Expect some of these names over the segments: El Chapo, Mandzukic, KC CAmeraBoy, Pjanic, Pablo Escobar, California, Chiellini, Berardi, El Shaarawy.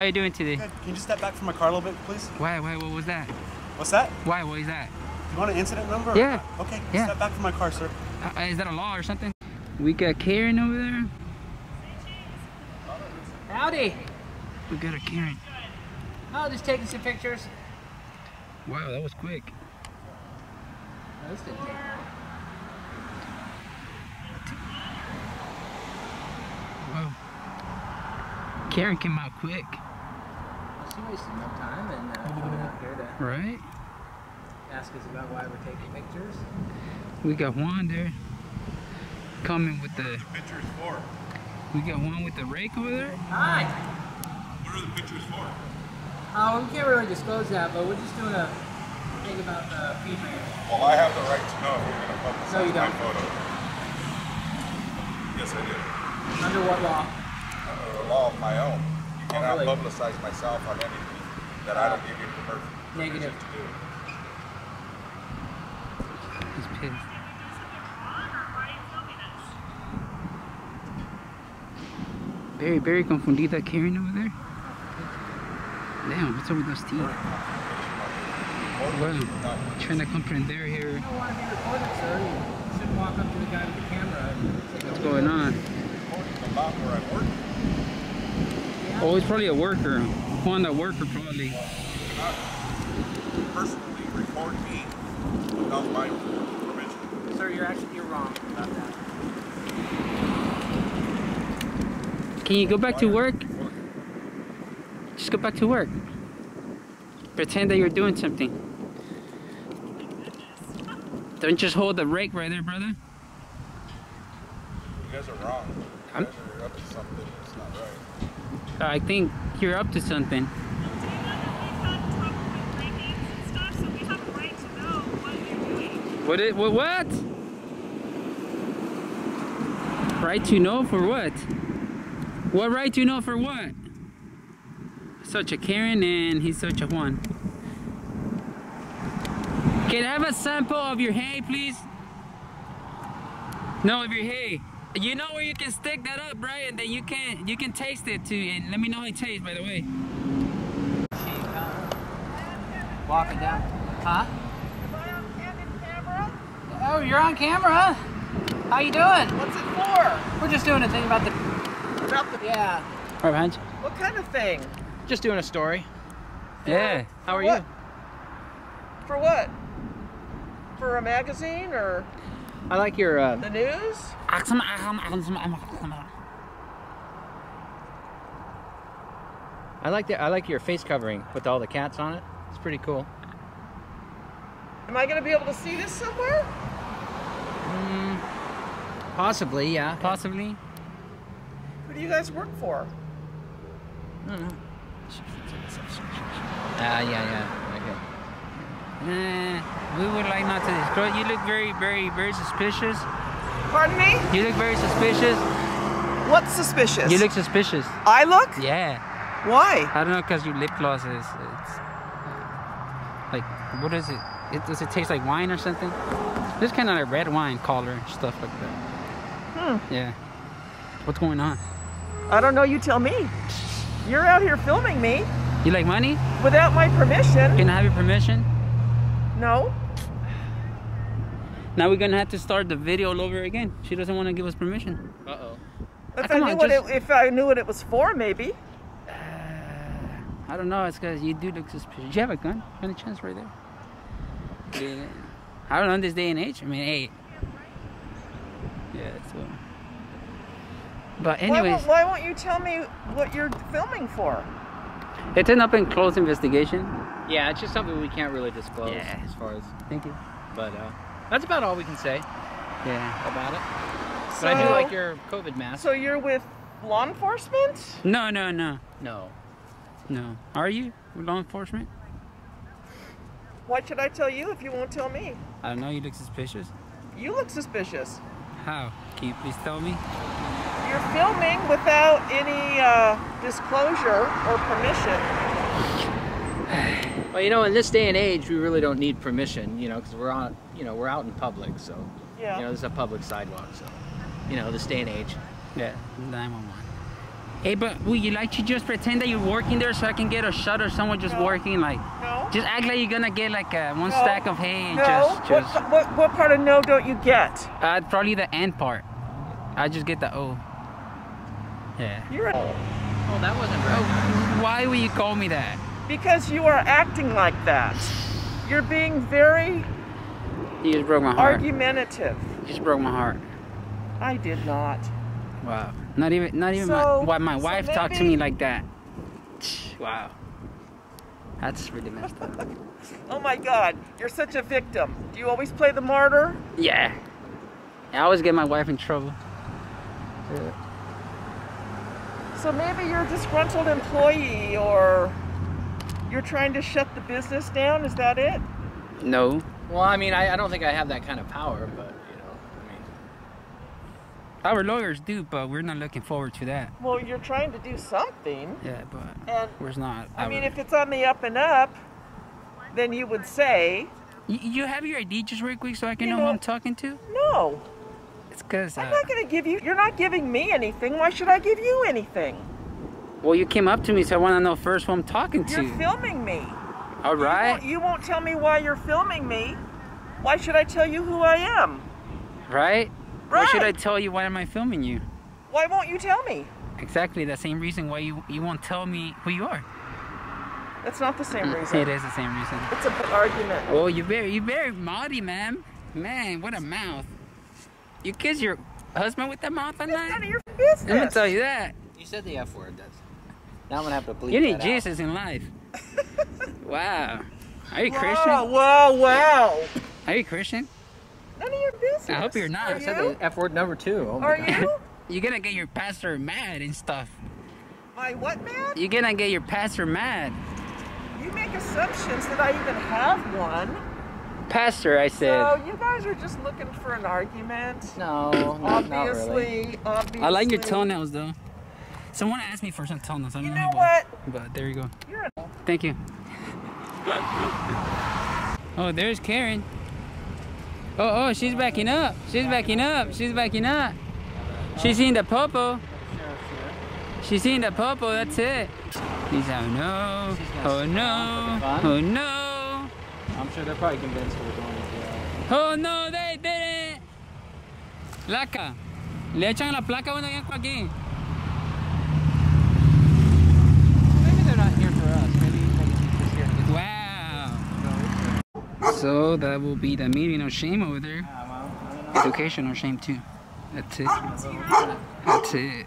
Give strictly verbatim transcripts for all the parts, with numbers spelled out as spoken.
How are you doing today? Good. Can you just step back from my car a little bit, please? Why? Why? What was that? What's that? Why? What is that? Do you want an incident number? Yeah. Or okay. Yeah. Step back from my car, sir. Uh, is that a law or something? We got Karen over there. Howdy. We got a Karen. Oh, just taking some pictures. Wow, that was quick. That didn't take long. Wow. Karen came out quick. She wasted no time and uh, coming out here to right? ask us about why we're taking pictures. We got Juan there coming with the pictures for. We got one with the rake over there. Hi. What are the pictures for? Oh, we can't really disclose that, but we're just doing a thing about the female. Well, I have the right to know if we're going to publish no, you don't. My photo. Yes, I do. Under what law? Under a law of my own. You cannot oh, really? publicize myself on anything that uh, I don't give you permission to do. Negative. He's pissed. Very, very confundida Karen over there. Damn, what's up with those teeth? Wow, trying to comprender here. You don't want to be recorded, sir. You should walk up to the guy with the camera. What's going on? Oh, he's probably a worker. Juan, a worker, probably. Personally, record me without my permission. Sir, you're actually you're wrong about that. Can you go back to work? Just go back to work. Pretend that you're doing something. Don't just hold the rake right there, brother. You guys are wrong. You I'm guys are up to something that's not right. I think you're up to something. Do you know that we've had problems with rakings and stuff, so we have a right to know what you're doing? What? What? Right to know for what? What right do you know for what? Such a Karen and he's such a Juan. Can I have a sample of your hay, please? No, of your hay. You know where you can stick that up, right? And then you can you can taste it too. And let me know how it tastes, by the way. Walking down. Huh? Am I on camera? Oh, you're on camera. How you doing? What's it for? We're just doing a thing about the. Yeah. All right, what kind of thing? Just doing a story. Yeah. How are what? you? For what? For a magazine or? I like your. Uh, the news? I like the I like your face covering with all the cats on it. It's pretty cool. Am I gonna be able to see this somewhere? Mm, possibly, yeah. Possibly. Who do you guys work for? I don't know. Ah, uh, yeah, yeah. Okay. Uh, we would like not to destroy. You look very, very, very suspicious. Pardon me? You look very suspicious. What's suspicious? You look suspicious. I look? Yeah. Why? I don't know, because your lip gloss is... It's, like, what is it? it? Does it taste like wine or something? It's kind of like red wine color, stuff like that. Hmm. Yeah. What's going on? I don't know, you tell me. You're out here filming me. You like money? Without my permission. Can I have your permission? No. Now we're gonna have to start the video all over again. She doesn't want to give us permission. Uh-oh. If, ah, if I knew what it was for, maybe. Uh, I don't know, it's because you do look suspicious. Do you have a gun? Any chance right there? I don't know, in this day and age. I mean, hey. Yeah, so... But anyways, why, why won't you tell me what you're filming for? It's an up-and-close investigation. Yeah, it's just something we can't really disclose yeah. as far as... Thank you. But uh, that's about all we can say yeah. about it. So, but I do like your COVID mask. So you're with law enforcement? No, no, no. No. No. Are you with law enforcement? Why should I tell you if you won't tell me? I don't know. You look suspicious. You look suspicious. How? Can you please tell me? You're filming without any uh, disclosure or permission. Well, you know, in this day and age, we really don't need permission, you know, because we're on, you know, we're out in public, so yeah. you know, there's a public sidewalk, so you know, this day and age. Yeah, nine one one. Hey, but would you like to just pretend that you're working there so I can get a shot or someone just no. working? Like, no. Just act like you're gonna get like a, one no. stack of hay and no. just, just... What, what, what part of no don't you get? Uh, probably the and part. I just get the O. Yeah. You're a... Oh, that wasn't right. Oh, why would you call me that? Because you are acting like that. You're being very... You just broke my heart. Argumentative. You just broke my heart. I did not. Wow. Not even, not even so, my, my so wife maybe, talked to me like that. Wow. That's really messed up. Oh my God, you're such a victim. Do you always play the martyr? Yeah. I always get my wife in trouble. Yeah. So maybe you're a disgruntled employee or you're trying to shut the business down, is that it? No. Well, I mean, I, I don't think I have that kind of power, but... Our lawyers do, but we're not looking forward to that. Well, you're trying to do something. Yeah, but and, we're not. I, I mean, would... if it's on the up and up, then you would say... You, you have your I D just real quick so I can know, know who I'm talking to? No. It's because... Uh, I'm not going to give you... You're not giving me anything. Why should I give you anything? Well, you came up to me, so I want to know first who I'm talking to. You're filming me. All right. You won't, you won't tell me why you're filming me. Why should I tell you who I am? Right? Right. Why should I tell you why am I filming you? Why won't you tell me? Exactly, the same reason why you, you won't tell me who you are. That's not the same reason. It is the same reason. It's an argument. Well, you're very, you're very naughty, ma'am. Man, what a mouth. You kiss your husband with that mouth on that? It's none of your business. Let me tell you that. You said the F word. That's... Now I'm going to have to bleep that out. You need Jesus in life. Wow. Are you Christian? Wow, wow, wow. Are you Christian? None of your business. I hope you're not. Are I said you? The F word number two. Oh Are God. You? You're gonna get your pastor mad and stuff. My what mad? You're gonna get your pastor mad. You make assumptions that I even have one. Pastor, I said. So you guys are just looking for an argument. No, obviously, not really. Obviously. I like your toenails though. Someone asked me for some toenails. I don't you know, know what? But there you go. You're an old. Thank you. Oh, there's Karen. Oh, oh, she's backing up. She's backing up. She's backing up. She's seeing the popo. She's seeing the popo. That's it. He's like, oh no. Oh no. Oh no. I'm sure they're probably convinced we're going to. Oh no, they did it. Placa. Le echan la placa cuando llegan aquí. Maybe they're not here for us. Maybe they're just here. Wow. So that will be the meeting of shame over there. Yeah, well, educational shame too. That's it. That's it.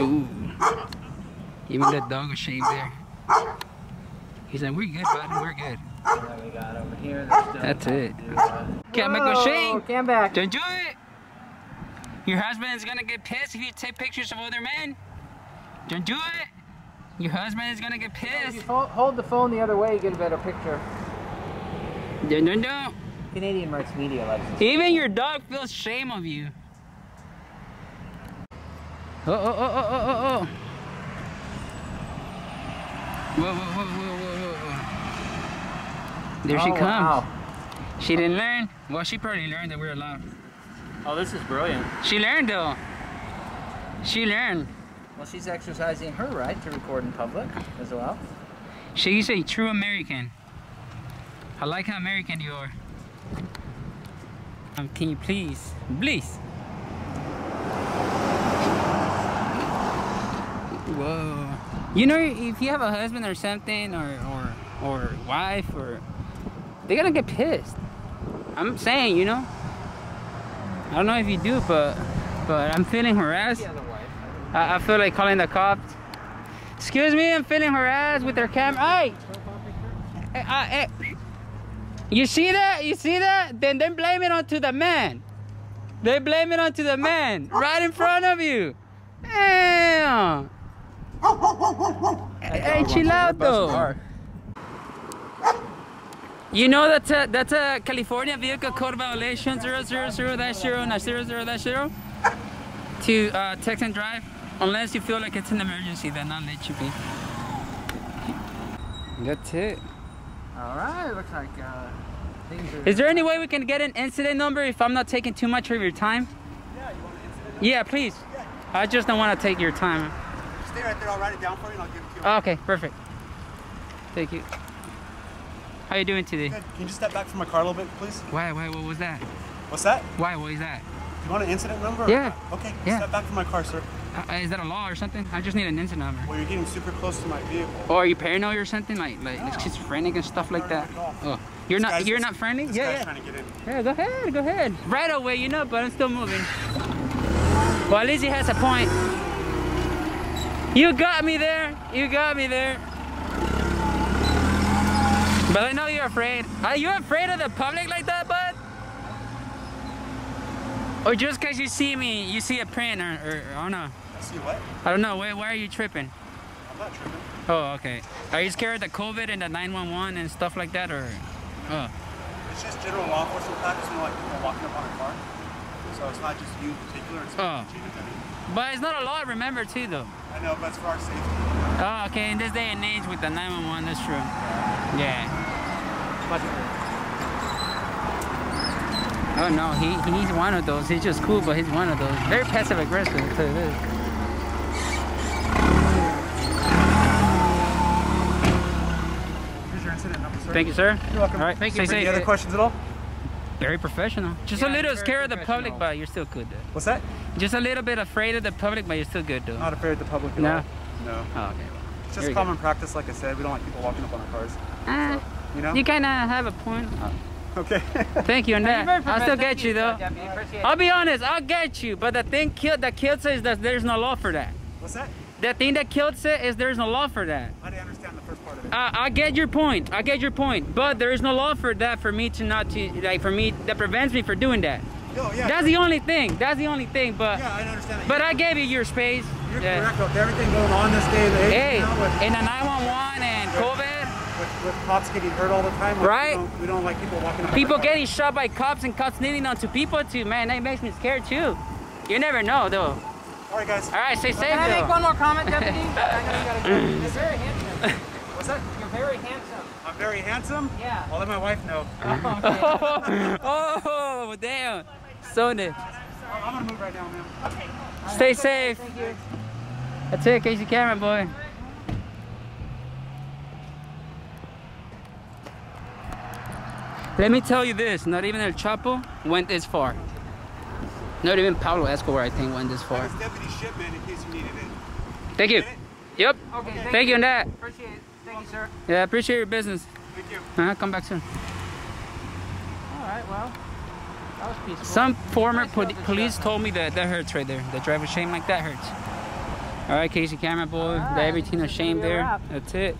Ooh. Even that dog was shaved there. He's like, we're good, buddy. We're good. Then we got over here. That's it. Can't make a shame. Come back. Enjoy it. Your husband is gonna get pissed if you take pictures of other men. Don't do it. Your husband is gonna get pissed. If you hold the phone the other way, you get a better picture. No, no, no. Canadian Rights Media likes this. Even your dog feels shame of you. Oh, oh, oh, oh, oh, oh, oh. Whoa, whoa, whoa, whoa, whoa, whoa. There oh, she comes. Wow. She didn't learn. Well, she probably learned that we're allowed. Oh, this is brilliant. She learned, though. She learned. Well, she's exercising her right to record in public as well. She's a true American. I like how American you are. Um, can you please, please? Whoa. You know, if you have a husband or something, or or or wife, or they're gonna get pissed. I'm saying, you know. I don't know if you do, but but I'm feeling harassed. I, I feel like calling the cops. Excuse me, I'm feeling harassed with their camera. Hey. Hey, I, hey. You see that? You see that? Then they blame it onto the man. They blame it onto the man. Right in front of you. Damn. Hey, chill out though. You know that's a, that's a California Vehicle Code Violation zero zero zero dash zero dash zero dash zero to uh, text and drive. Unless you feel like it's an emergency, then I'll let you be. That's it. Alright, looks like uh, things are... Is there any way we can get an incident number if I'm not taking too much of your time? Yeah, you want an incident number? Yeah, please. Yeah. I just don't want to take your time. stay right there. I'll write it down for you and I'll give it to you. Oh, okay, perfect. Thank you. How you doing today? Good. Can you just step back from my car a little bit, please? Why? Why? What was that? What's that? Why? What is that? You want an incident number? Yeah. Okay, yeah. Step back from my car, sir. Uh, is that a law or something? I just need an incident number. Well, you're getting super close to my vehicle. Oh, are you paranoid or something? Like, like no. She's frantic and stuff like that. Oh, you're this not, you're just, not frantic? This yeah, guy's yeah. Trying to get in. Yeah, go ahead, go ahead. Right away, you know, but I'm still moving. Well, at least he has a point. You got me there. You got me there. But I know you're afraid. Are you afraid of the public like that, bud? Or just because you see me, you see a print, or, or I don't know. I see what? I don't know. Why, why are you tripping? I'm not tripping. Oh, okay. Are you scared of the COVID and the nine one one and stuff like that, or? Oh. It's just general law enforcement practice, you know, like people walking up on a car. So it's not just you in particular. It's oh. But it's not a law, remember, too, though. I know, but it's for our safety. Oh, okay. In this day and age with the nine one one, that's true. Yeah. But oh no, he, he's one of those. He's just cool, but he's one of those. Very passive aggressive to this. Here's your incident number, sir. Thank you, sir. You're welcome. All right, thank you. Say, say, any other uh, questions at all? Very professional. Just yeah, a little scared of the public, but you're still good, though. What's that? Just a little bit afraid of the public, but you're still good, though. Not afraid of the public at no. all. No. Oh, okay. Well, it's just common go. practice, like I said. We don't like people walking up on our cars. Uh, so, you know? You kind of have a point. Uh, Okay. Thank you on that. I'll still get you though. I'll be honest, I'll get you. But the thing killed, that kills it is that there's no law for that. What's that? The thing that kills it is there's no law for that. I didn't understand the first part of it. Uh, I get your point. I get your point. But there is no law for that for me to not to like for me that prevents me from doing that. Oh, yeah. That's the only thing. That's the only thing. But yeah, I understand that. But I gave you your space. You're yeah. correct with everything going on this day. The hey, now with in the nine one one and COVID. With, with cops getting hurt all the time, like right? We don't, we don't like people walking up. People getting shot by cops and cops kneeling onto people too, man. That makes me scared too. You never know, though. All right, guys. All right, stay safe. Can I make one more comment, Deputy? I know you gotta go. You're very handsome. What's that? You're very handsome. I'm very handsome. Yeah. I'll let my wife know. Oh, okay. Oh, damn. So nice. I'm gonna move right now, man. Okay. Cool. Stay right, safe. Thank you. That's it, K C Camera Boy. Let me tell you this, not even El Chapo went this far. Not even Pablo Escobar, I think, went this far. That was Deputy Shipman, in case you needed it. Thank you. Yep. Okay, thank, thank you on that. Appreciate it. Thank you, sir. Yeah, I appreciate your business. Thank you. Uh-huh, come back soon. All right, well, that was peaceful. Some former nice poli police shot. told me that that hurts right there. The driver's shame like that hurts. All right, K C Camera Boy, right, the everything of shame there. That's it.